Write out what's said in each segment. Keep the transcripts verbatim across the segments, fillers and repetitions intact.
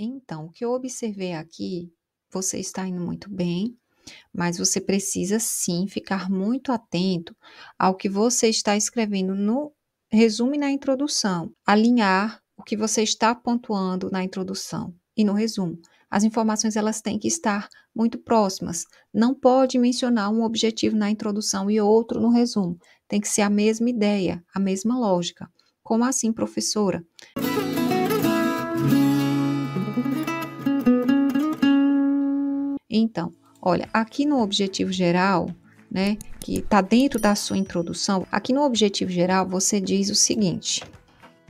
Então, o que eu observei aqui, você está indo muito bem, mas você precisa sim ficar muito atento ao que você está escrevendo no resumo e na introdução. Alinhar o que você está pontuando na introdução e no resumo. As informações elas têm que estar muito próximas. Não pode mencionar um objetivo na introdução e outro no resumo. Tem que ser a mesma ideia, a mesma lógica. Como assim, professora? Então, olha, aqui no objetivo geral, né, que está dentro da sua introdução, aqui no objetivo geral você diz o seguinte,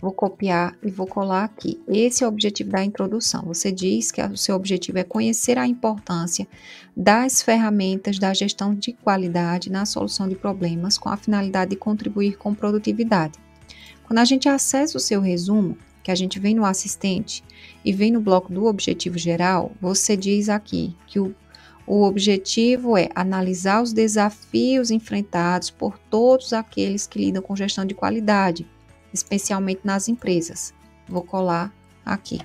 vou copiar e vou colar aqui, esse é o objetivo da introdução, você diz que o seu objetivo é conhecer a importância das ferramentas da gestão de qualidade na solução de problemas com a finalidade de contribuir com produtividade. Quando a gente acessa o seu resumo, que a gente vem no assistente e vem no bloco do objetivo geral, você diz aqui que o, o objetivo é analisar os desafios enfrentados por todos aqueles que lidam com gestão de qualidade, especialmente nas empresas. Vou colar aqui.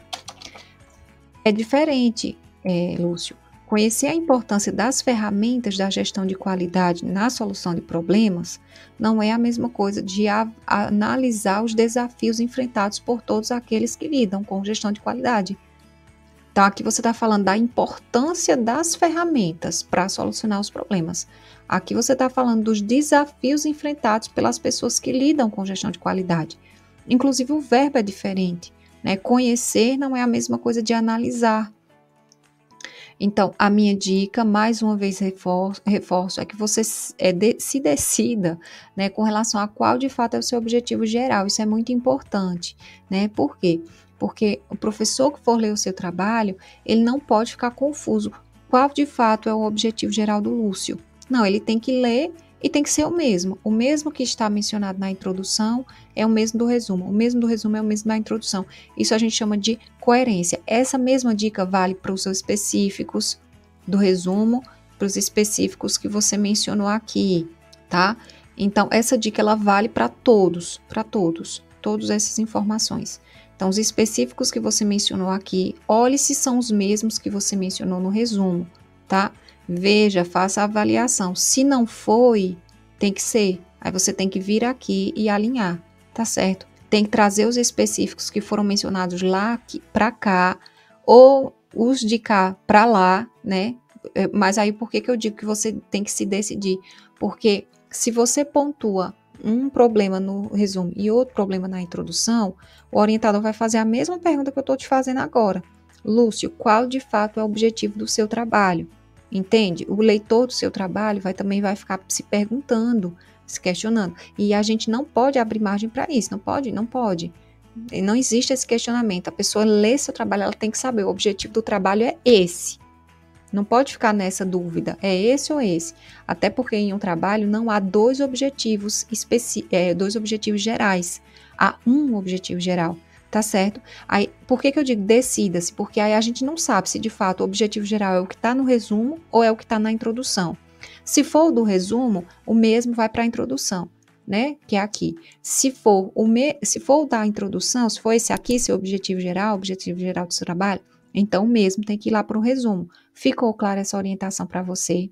É diferente, é, Lúcio, conhecer a importância das ferramentas da gestão de qualidade na solução de problemas não é a mesma coisa de a, a analisar os desafios enfrentados por todos aqueles que lidam com gestão de qualidade. Então, aqui você está falando da importância das ferramentas para solucionar os problemas. Aqui você está falando dos desafios enfrentados pelas pessoas que lidam com gestão de qualidade. Inclusive, o verbo é diferente, né? Conhecer não é a mesma coisa de analisar. Então, a minha dica, mais uma vez reforço, reforço é que você se decida, né, com relação a qual de fato é o seu objetivo geral. Isso é muito importante, né? Por quê? Porque o professor que for ler o seu trabalho, ele não pode ficar confuso. Qual de fato é o objetivo geral do Lúcio? Não, ele tem que ler e tem que ser o mesmo. O mesmo que está mencionado na introdução é o mesmo do resumo. O mesmo do resumo é o mesmo da introdução. Isso a gente chama de coerência. Essa mesma dica vale para os seus específicos do resumo, para os específicos que você mencionou aqui, tá? Então, essa dica ela vale para todos, para todos, todas essas informações. Então, os específicos que você mencionou aqui, olhe se são os mesmos que você mencionou no resumo, tá? Veja, faça a avaliação. Se não foi, tem que ser. Aí você tem que vir aqui e alinhar, tá certo? Tem que trazer os específicos que foram mencionados lá para cá, ou os de cá para lá, né? Mas aí por que que eu digo que você tem que se decidir? Porque se você pontua um problema no resumo e outro problema na introdução, o orientador vai fazer a mesma pergunta que eu estou te fazendo agora. Lúcio, qual de fato é o objetivo do seu trabalho? Entende? O leitor do seu trabalho vai, também vai ficar se perguntando, se questionando. E a gente não pode abrir margem para isso. Não pode? Não pode. Não existe esse questionamento. A pessoa lê seu trabalho, ela tem que saber. O objetivo do trabalho é esse. Não pode ficar nessa dúvida. É esse ou esse? Até porque em um trabalho não há dois objetivos, especi- é, dois objetivos gerais. Há um objetivo geral. Tá certo? Aí, por que que eu digo decida-se? Porque aí a gente não sabe se de fato o objetivo geral é o que está no resumo ou é o que está na introdução. Se for o do resumo, o mesmo vai para a introdução, né? Que é aqui. Se for o me... se for o da introdução, se for esse aqui, seu objetivo geral, objetivo geral do seu trabalho, então o mesmo tem que ir lá para o resumo. Ficou clara essa orientação para você?